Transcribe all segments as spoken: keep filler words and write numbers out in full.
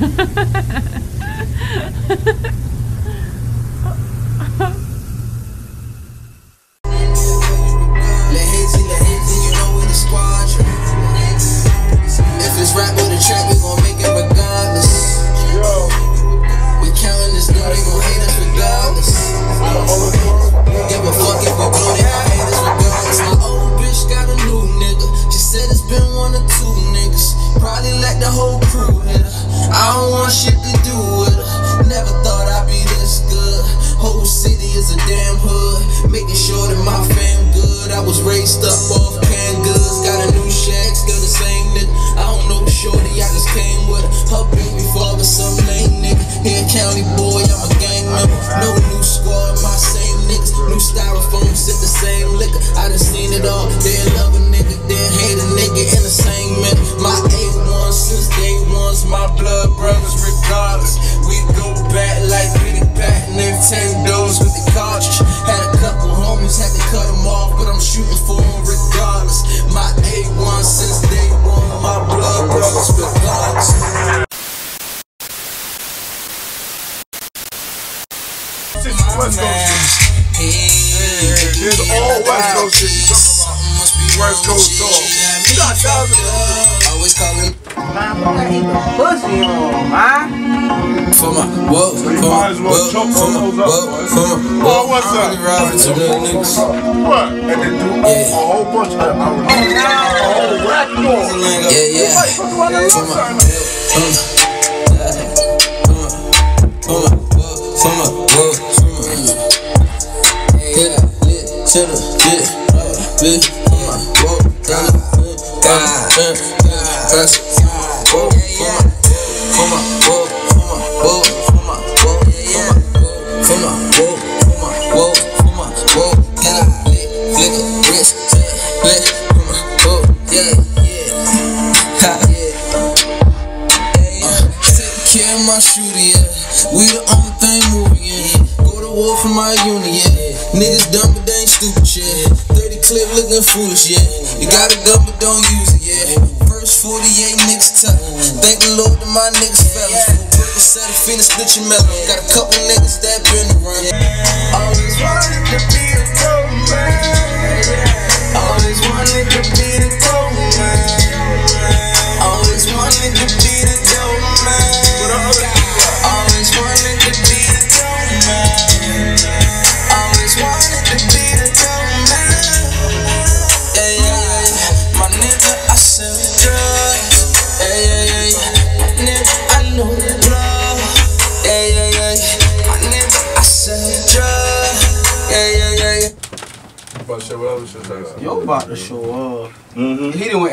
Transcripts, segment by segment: If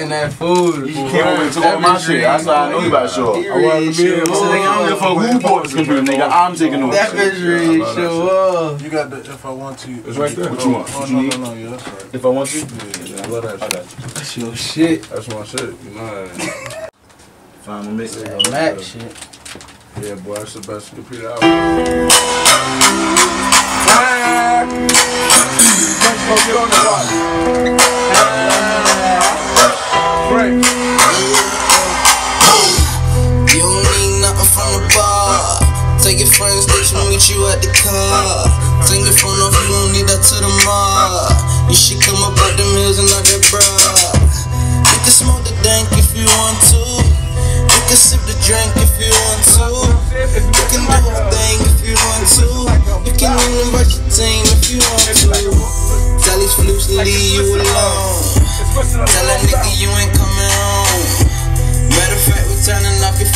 I want you, yeah, I love that shit. That's your shit. That's my shit. You know that. Find a mix of that shit. Yeah, boy, that's the best computer out. You don't need nothing from the bar. Take your friends, bitch, we'll meet you at the car. Take your phone off, you don't need that to the mall. You should come up out them hills and knock that bra. You can smoke the dank if you want to. You can sip the drink if you want to. You can do a thing if you want to. You can even watch your team if you want to. Tell these flutes to leave you alone. Tell that nigga you ain't coming home. Matter of fact, we turning off your